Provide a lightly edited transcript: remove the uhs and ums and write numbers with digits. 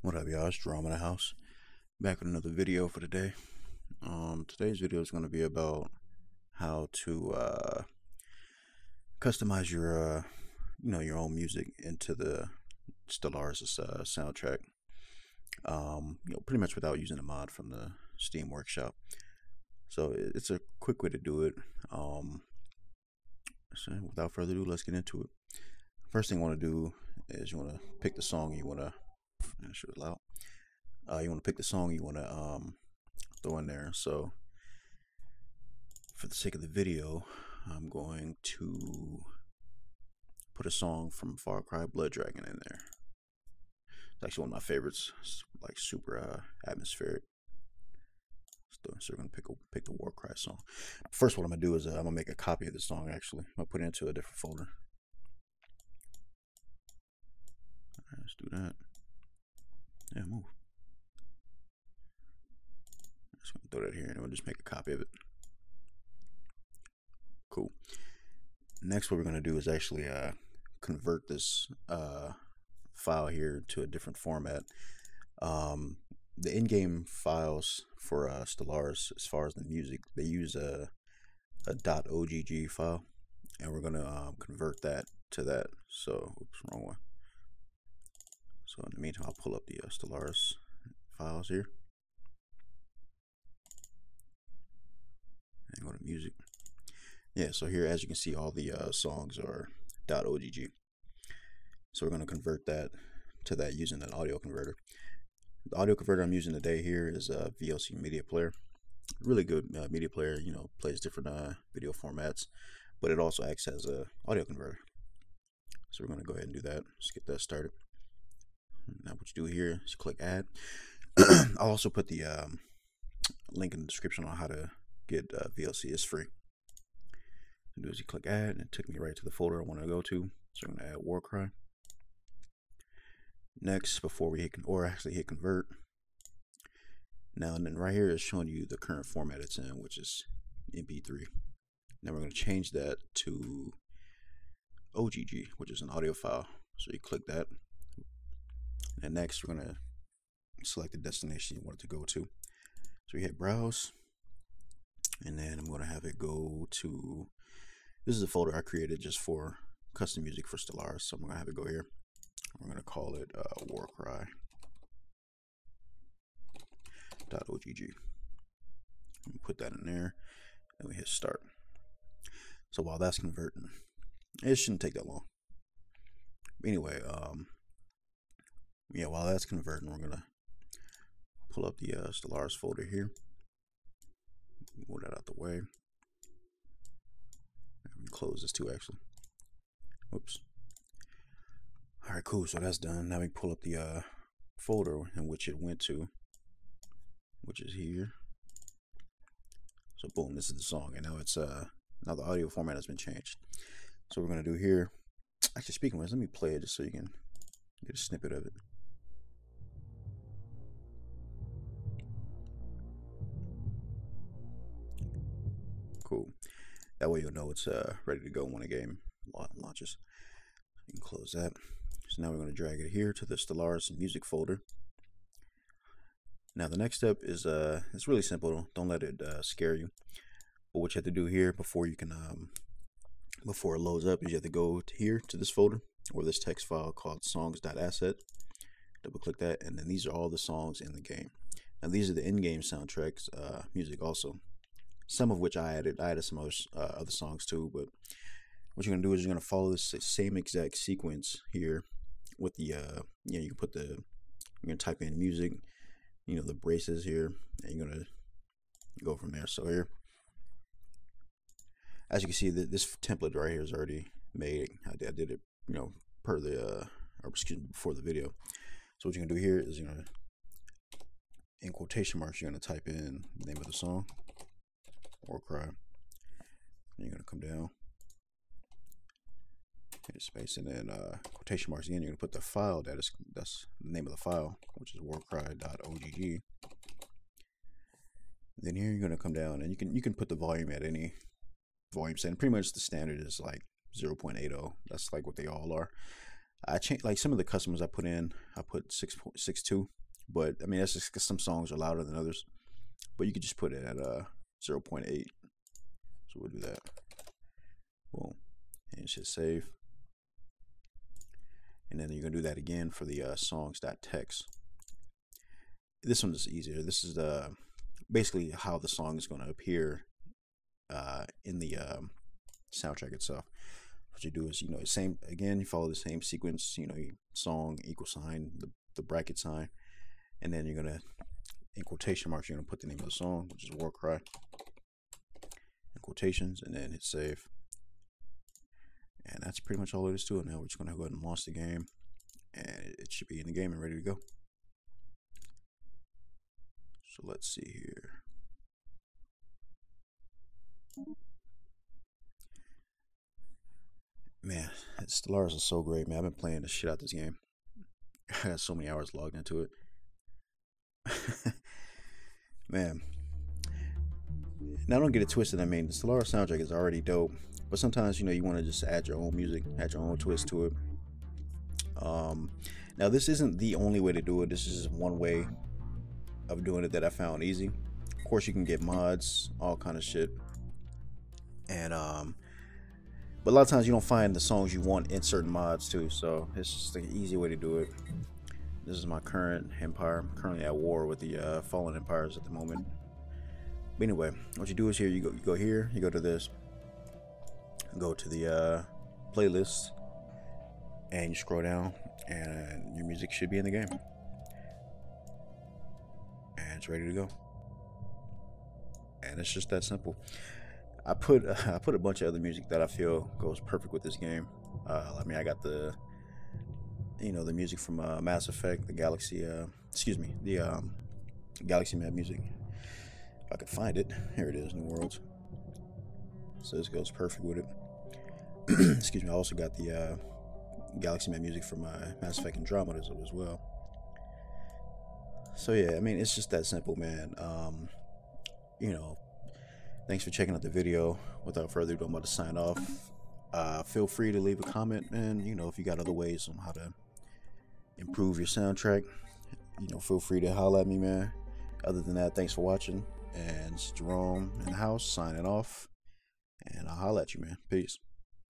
What up, y'all? It's JeromeNtheHouse, back with another video for today. Today's video is going to be about how to customize your, your own music into the Stellaris soundtrack. Pretty much without using a mod from the Steam Workshop. So it's a quick way to do it. So without further ado, let's get into it. First thing you want to do is you want to pick the song you want to. You want to pick the song you want to throw in there. So for the sake of the video, I'm going to put a song from Far Cry Blood Dragon in there. It's actually one of my favorites. It's like super atmospheric. So we're gonna pick the Warcry song. First, what I'm gonna do is I'm gonna make a copy of the song. Actually, I'm gonna put it into a different folder. All right, let's do that. Yeah, move. I'm just gonna throw that here and we'll just make a copy of it. Cool. Next, what we're gonna do is actually convert this file here to a different format. The in-game files for Stellaris, as far as the music, they use a .ogg file, and we're gonna convert that to that. So, oops, wrong one. So in the meantime, I'll pull up the Stellaris files here. And go to music. Yeah, so here, as you can see, all the songs are .ogg. So we're going to convert that to that using an audio converter. The audio converter I'm using today here is a VLC media player. Really good media player, plays different video formats, but it also acts as a audio converter. So we're going to go ahead and do that. Let's get that started. Now what you do here is click add. I'll also put the link in the description on how to get VLC. It's free. What you do is you click add, and it took me right to the folder I want to go to. So I'm going to add Warcry. Next, before we hit actually hit convert. Now and then right here is showing you the current format it's in, which is MP3. Now we're going to change that to OGG, which is an audio file. So you click that. And next, we're going to select the destination you want it to go to. So we hit browse, and then I'm going to have it go to, this is a folder I created just for custom music for Stellaris. So I'm going to have it go here. We're going to call it warcry.ogg. Put that in there, and we hit start. So while that's converting, it shouldn't take that long. Anyway, yeah, while that's converting, we're gonna pull up the Stellaris folder here. Move that out the way. And close this too, actually. Oops. All right, cool. So that's done. Now we pull up the folder in which it went to, which is here. So boom, this is the song, and now it's now the audio format has been changed. So we're gonna do here. Actually, speaking of which, let me play it just so you can get a snippet of it. Cool. That way you'll know it's ready to go when a game launches. You can close that. So now we're going to drag it here to the Stellaris music folder. Now the next step is it's really simple. Don't let it scare you. But what you have to do here before you can before it loads up is you have to go here to this folder or this text file called songs.asset. Double click that, and then these are all the songs in the game. Now these are the in-game soundtracks music also. Some of which I added. I added some other songs too, but what you're gonna do is you're gonna follow this same exact sequence here with the you can put the, you're gonna type in music, the braces here, and you're gonna go from there. So here, as you can see, this template right here is already made. I did it per the or excuse me, before the video. So what you're gonna do here is you're gonna, in quotation marks, you're gonna type in the name of the song, Warcry, and you're gonna come down, hit space, and then quotation marks again. You're gonna put the file that's the name of the file, which is warcry.ogg. Then here you're gonna come down, and you can put the volume at any volume setting. Pretty much the standard is like 0.80. That's like what they all are. I changed, like, some of the customers I put in, I put 6.62, but I mean, that's just because some songs are louder than others, but you could just put it at 0.8. So we'll do that. Boom. And it should save. And then you're going to do that again for the songs.txt. This one is easier. This is basically how the song is going to appear in the soundtrack itself. What you do is, you know, same again, you follow the same sequence, you know, song, equal sign, the bracket sign, and then you're going to, in quotation marks, you're going to put the name of the song, which is Warcry, in quotations, and then hit save. And that's pretty much all it is to it. Now we're just going to go ahead and launch the game, and it should be in the game and ready to go. So let's see here. Man, Stellaris is so great, man. I've been playing the shit out of this game. I got so many hours logged into it. Man. Now, don't get it twisted. I mean, the Stellaris soundtrack is already dope, but sometimes, you know, you want to just add your own music, add your own twist to it. Now, this isn't the only way to do it. This is just one way of doing it that I found easy. Of course, you can get mods, all kind of shit, and but a lot of times you don't find the songs you want in certain mods too, so it's just an easy way to do it. This is my current empire. I'm currently at war with the fallen empires at the moment. But anyway, what you do is here, you go here, you go to this, go to the playlist, and you scroll down, and your music should be in the game, and it's ready to go. And it's just that simple. I put a bunch of other music that I feel goes perfect with this game. I mean, I got the, you know, the music from Mass Effect, the Galaxy, excuse me, the Galaxy Map music. If I could find it, here it is, New Worlds. So this goes perfect with it. Excuse me. I also got the Galaxy Map music from Mass Effect Andromeda as well. So yeah, I mean, it's just that simple, man. You know, thanks for checking out the video. Without further ado, I'm about to sign off. Feel free to leave a comment, man. You know, if you got other ways on how to improve your soundtrack, you know, feel free to holler at me, man. Other than that, thanks for watching. And it's Jerome in the house signing off. And I'll holler at you, man. Peace.